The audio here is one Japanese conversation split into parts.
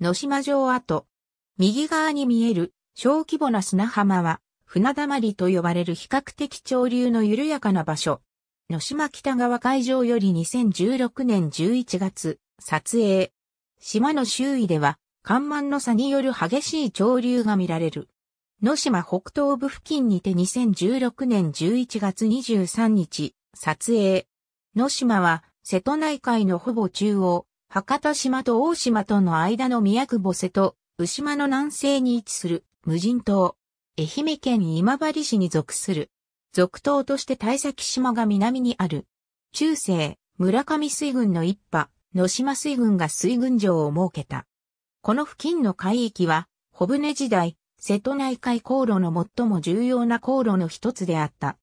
野島城跡。右側に見える小規模な砂浜は、船だまりと呼ばれる比較的潮流の緩やかな場所。野島北側海上より2016年11月、撮影。島の周囲では、干満の差による激しい潮流が見られる。野島北東部付近にて2016年11月23日、撮影。野島は、瀬戸内海のほぼ中央、博多島と大島との間の宮久保瀬戸、鵜島の南西に位置する、無人島。愛媛県今治市に属する。続島として大崎島が南にある。中世、村上水軍の一派、野島水軍が水軍城を設けた。この付近の海域は、小舟時代、瀬戸内海航路の最も重要な航路の一つであった。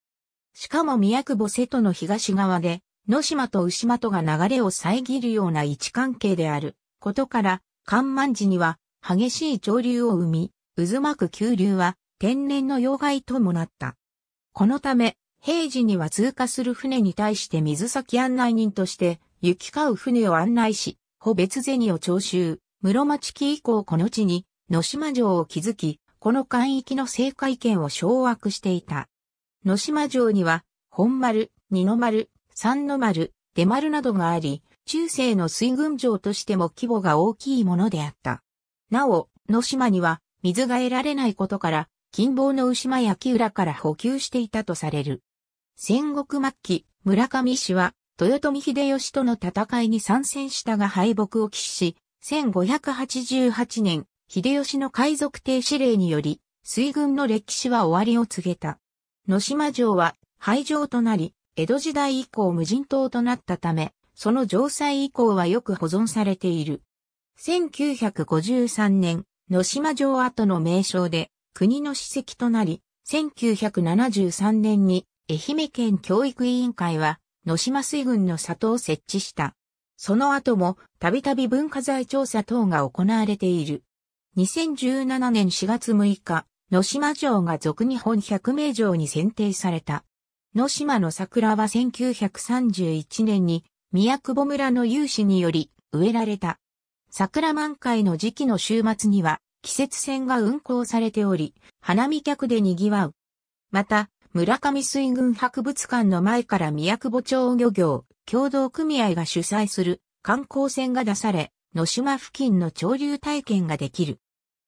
しかも宮久保瀬戸の東側で、野島と鵜島とが流れを遮るような位置関係であることから、干満時には激しい潮流を生み、渦巻く急流は天然の要害ともなった。このため、平時には通過する船に対して水先案内人として、行き交う船を案内し、保別銭を徴収、室町期以降この地に、野島城を築き、この海域の政界権を掌握していた。野島城には、本丸、二の丸、三の丸、出丸などがあり、中世の水軍城としても規模が大きいものであった。なお、野島には、水が得られないことから、近傍の鵜島や木浦から補給していたとされる。戦国末期、村上氏は、豊臣秀吉との戦いに参戦したが敗北を喫し、1588年、秀吉の海賊停止令により、水軍の歴史は終わりを告げた。野島城は廃城となり、江戸時代以降無人島となったため、その城塞以降はよく保存されている。1953年、野島城跡の名称で、国の史跡となり、1973年に愛媛県教育委員会は野島水軍の里を設置した。その後もたびたび文化財調査等が行われている。2017年4月6日、野島城が続日本百名城に選定された。野島の桜は1931年に宮久保村の有志により植えられた。桜満開の時期の週末には、季節船が運航されており、花見客で賑わう。また、村上水軍博物館の前から宮久保町漁業協同組合が主催する観光船が出され、野島付近の潮流体験ができる。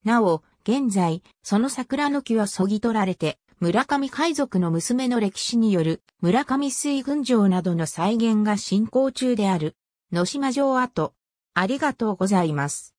なお、現在、その桜の木は削ぎ取られて、村上海賊の娘の歴史による村上水軍城などの再現が進行中である。野島城跡。ありがとうございます。